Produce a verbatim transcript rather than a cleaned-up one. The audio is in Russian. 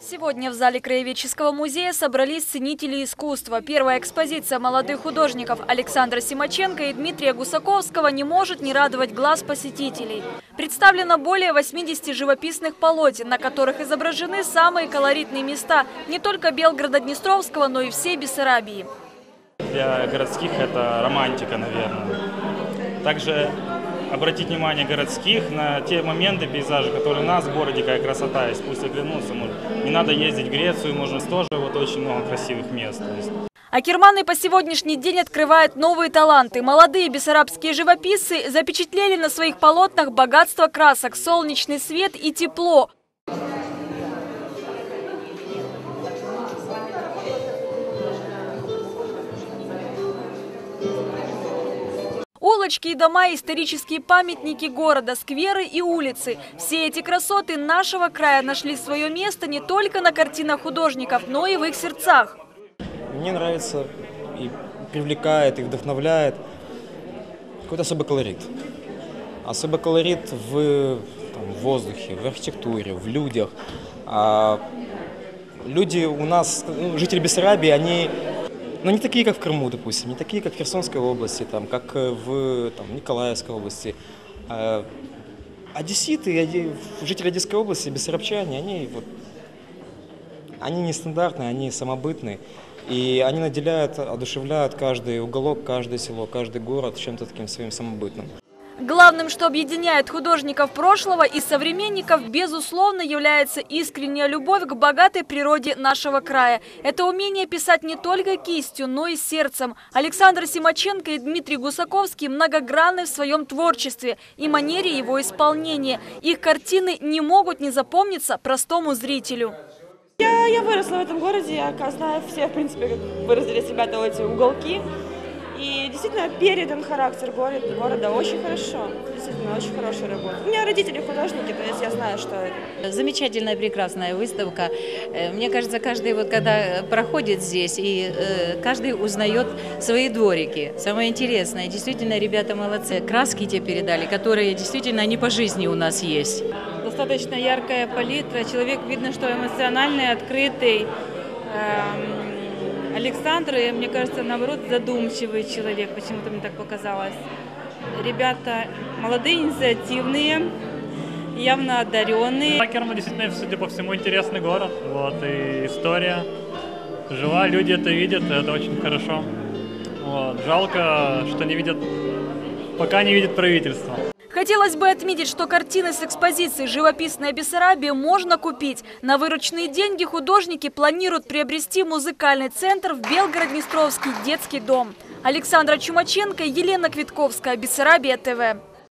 Сегодня в зале Краеведческого музея собрались ценители искусства. Первая экспозиция молодых художников Александра Симаченко и Дмитрия Гусаковского не может не радовать глаз посетителей. Представлено более восьмидесяти живописных полотен, на которых изображены самые колоритные места не только Белгорода-Днестровского, но и всей Бессарабии. Для городских это романтика, наверное. Также обратить внимание городских на те моменты пейзажа, которые у нас в городе, какая красота есть, пусть оглянутся. Не надо ездить в Грецию, можно тоже, вот очень много красивых мест. Аккермана по сегодняшний день открывает новые таланты. Молодые бессарабские живописцы запечатлели на своих полотнах богатство красок, солнечный свет и тепло. Улочки и дома, исторические памятники города, скверы и улицы. Все эти красоты нашего края нашли свое место не только на картинах художников, но и в их сердцах. Мне нравится и привлекает, и вдохновляет какой-то особый колорит. Особый колорит в, там, в воздухе, в архитектуре, в людях. А люди у нас, ну, жители Бессарабии, они... Но не такие, как в Крыму, допустим, не такие, как в Херсонской области, там, как в там, Николаевской области. Одесситы, жители Одесской области, бессарабчане, они, вот, они нестандартные, они самобытные. И они наделяют, одушевляют каждый уголок, каждое село, каждый город чем-то таким своим самобытным. Главным, что объединяет художников прошлого и современников, безусловно, является искренняя любовь к богатой природе нашего края. Это умение писать не только кистью, но и сердцем. Александр Симаченко и Дмитрий Гусаковский многогранны в своем творчестве и манере его исполнения. Их картины не могут не запомниться простому зрителю. Я, я выросла в этом городе, я знаю, все, в принципе, как выразили себя то эти уголки. И действительно передан характер города, города очень хорошо, действительно очень хорошая работа. У меня родители художники, то есть я знаю, что это. Замечательная, прекрасная выставка. Мне кажется, каждый вот когда проходит здесь, и каждый узнает свои дворики. Самое интересное, действительно, ребята молодцы. Краски те передали, которые действительно они по жизни у нас есть. Достаточно яркая палитра, человек видно, что эмоциональный, открытый. Александр, мне кажется, наоборот, задумчивый человек, почему-то мне так показалось. Ребята молодые, инициативные, явно одаренные. Аккермана действительно, судя по всему, интересный город. Вот, и история жива, люди это видят, это очень хорошо. Вот, жалко, что не видят, пока не видят правительство. Хотелось бы отметить, что картины с экспозиции «Живописная Бессарабия» можно купить. На вырученные деньги художники планируют приобрести музыкальный центр в Белгород-Днестровский детский дом. Александра Чумаченко, Елена Квитковская, Бессарабия ТВ.